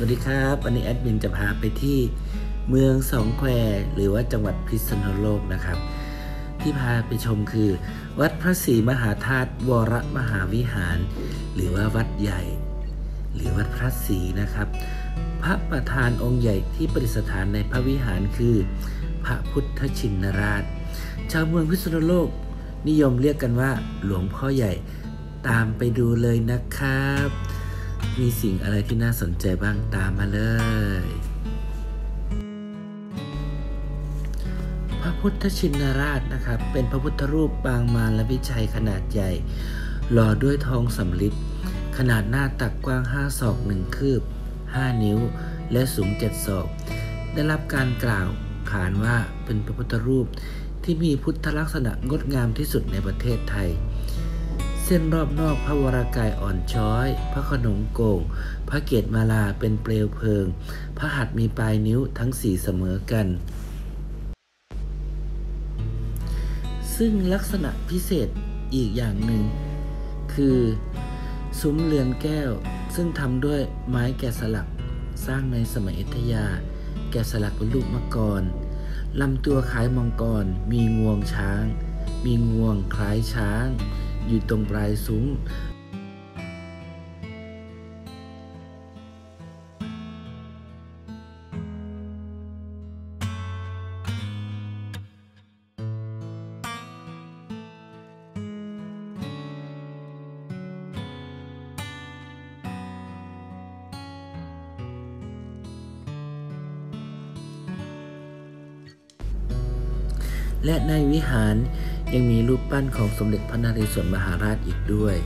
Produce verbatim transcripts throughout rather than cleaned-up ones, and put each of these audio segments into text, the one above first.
สวัสดีครับวันนี้แอดมินจะพาไปที่เมืองสองแควหรือว่าจังหวัดพิษณุโลกนะครับที่พาไปชมคือวัดพระศรีมหาธาตุวรมหาวิหารหรือว่าวัดใหญ่หรือวัดพระศรีนะครับพระประธานองค์ใหญ่ที่ประดิษฐานในพระวิหารคือพระพุทธชินราชชาวเมืองพิษณุโลกนิยมเรียกกันว่าหลวงพ่อใหญ่ตามไปดูเลยนะครับมีสิ่งอะไรที่น่าสนใจบ้างตามมาเลยพระพุทธชินราชนะครับเป็นพระพุทธรูปปางมารวิชัยขนาดใหญ่หล่อด้วยทองสำริดขนาดหน้าตักกว้างห้าศอกหนึ่งคืบห้านิ้วและสูงเจ็ดศอกได้รับการกล่าวขานว่าเป็นพระพุทธรูปที่มีพุทธลักษณะงดงามที่สุดในประเทศไทยเส้นรอบนอกพระวรากายอ่อนช้อยพระขนงโก่งพระเกศมาลาเป็นเปลวเพลิงพระหัตถ์มีปลายนิ้วทั้งสี่เสมอกันซึ่งลักษณะพิเศษอีกอย่างหนึ่งคือซุ้มเรือนแก้วซึ่งทำด้วยไม้แกะสลักสร้างในสมัยอยุธยาแกะสลักเป็นรูปมังกรลำตัวคล้ายมังกรมีงวงช้างมีงวงคล้ายช้างอยู่ตรงปลายซุ้มและในวิหารยังมีรูปปั้นของสมเด็จพระนเรศวรมหาราชอีกด้วย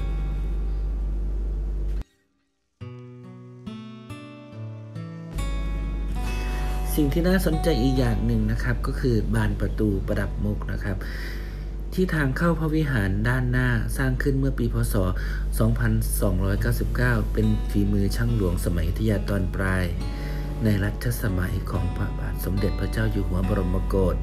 สิ่งที่น่าสนใจอีกอย่างหนึ่งนะครับก็คือบานประตูประดับมุกนะครับที่ทางเข้าพระวิหารด้านหน้าสร้างขึ้นเมื่อปีพ.ศ.สองพันสองร้อยเก้าสิบเก้าเป็นฝีมือช่างหลวงสมัยอยุธยาตอนปลายในรัชสมัยของพระบาทสมเด็จพระเจ้าอยู่หัวบรมโกศ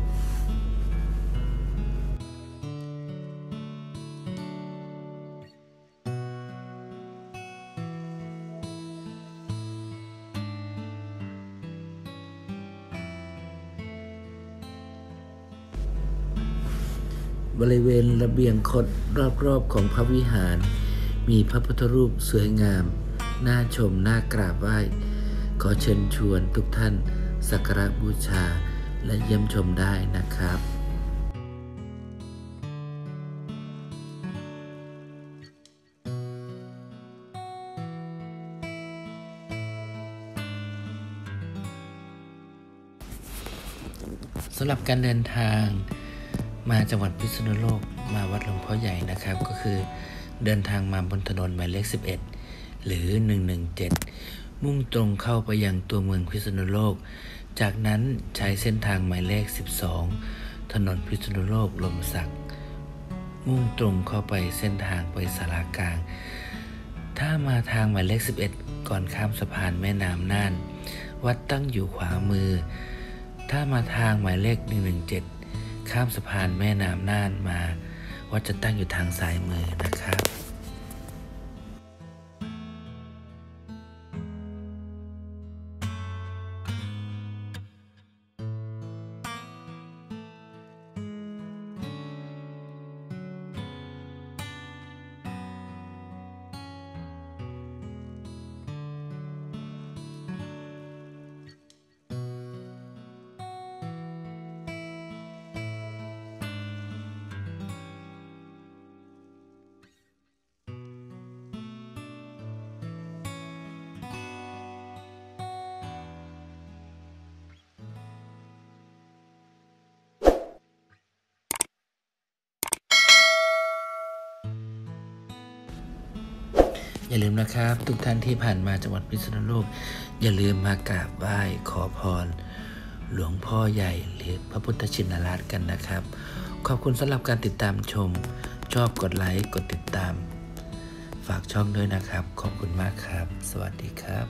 บริเวณระเบียงคดรอบๆของพระวิหารมีพระพุทธรูปสวยงามน่าชมน่ากราบไหว้ขอเชิญชวนทุกท่านสักการะบูชาและเยี่ยมชมได้นะครับสำหรับการเดินทางมาจังหวัดพิษณุโลกมาวัดหลวงพ่อใหญ่นะครับก็คือเดินทางมาบนถนนหมายเลขสิบเอ็ดหรือหนึ่งหนึ่งเจ็ดมุ่งตรงเข้าไปยังตัวเมืองพิษณุโลกจากนั้นใช้เส้นทางหมายเลขสิบสองถนนพิษณุโลกลมสักมุ่งตรงเข้าไปเส้นทางไปศาลากลางถ้ามาทางหมายเลขสิบเอ็ดก่อนข้ามสะพานแม่น้ำน่านวัดตั้งอยู่ขวามือถ้ามาทางหมายเลขหนึ่งหนึ่งเจ็ดข้ามสะพานแม่น้ำน่านมาวัดจะตั้งอยู่ทางซ้ายมือนะครับอย่าลืมนะครับทุกท่านที่ผ่านมาจังหวัดพิษณุโลกอย่าลืมมากราบไหว้ขอพรหลวงพ่อใหญ่หรือพระพุทธชินราชกันนะครับขอบคุณสำหรับการติดตามชมชอบกดไลค์กดติดตามฝากช่องด้วยนะครับขอบคุณมากครับสวัสดีครับ